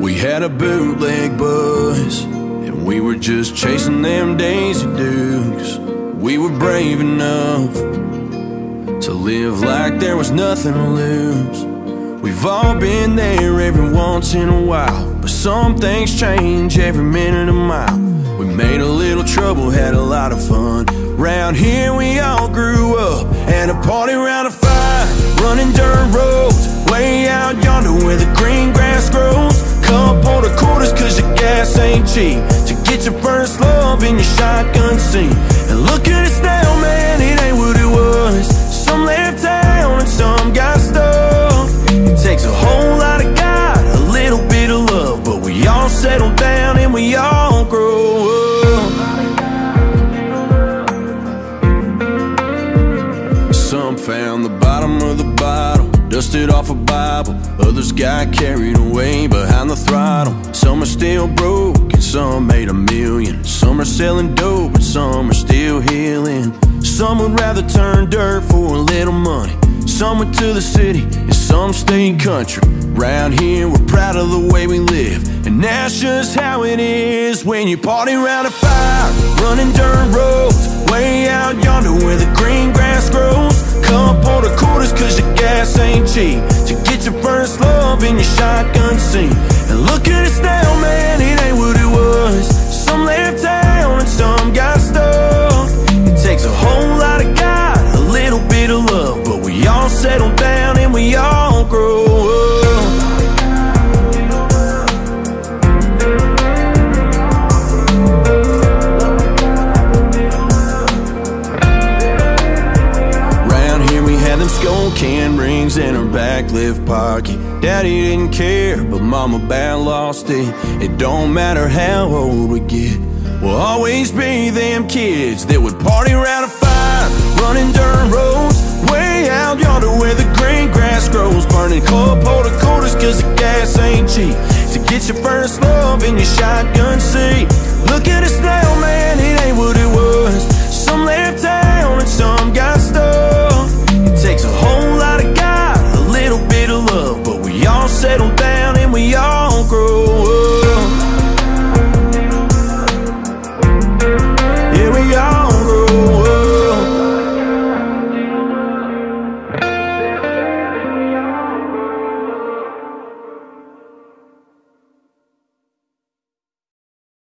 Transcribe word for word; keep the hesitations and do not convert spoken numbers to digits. We had a bootleg bus, and we were just chasing them Daisy Dukes. We were brave enough to live like there was nothing to lose. We've all been there every once in a while, but some things change every minute a mile. We made a little trouble, had a lot of fun. Round here we all grew up, and a party round a fire, running dirt roads, way out yonder where the green grass grows. Up on the quarters cause your gas ain't cheap, to get your first love in your shotgun seat. And look at us now, man, it ain't what it was. Some left town and some got stuck. It takes a whole lot of God, a little bit of love, but we all settle down and we all grow up. Some found the bottom of the bottle, dusted off a Bible. Others got carried away behind the throttle. Some are still broke and some made a million. Some are selling dope and some are still healing. Some would rather turn dirt for a little money. Some went to the city and some stayed country. Round here we're proud of the way we live, and that's just how it is when you party round a fire, running dirt roads, way out yonder where the green grass grows. Come pour the quarters cause your gas ain't cheap, to get your first love in your shotgun seat. And look at us now, man, it ain't what it was. Some left town and some got stuck. It takes a whole lot of God, a little bit of love, but we all settle down and we all grow up. Skoal can rings in her back left pocket. Daddy didn't care, but mama bad lost it. It don't matter how old we get, we'll always be them kids that would party round a fire, running dirt roads, way out yonder where the green grass grows. Burning club quarters cause the gas ain't cheap, to get your first love in your shotgun seat.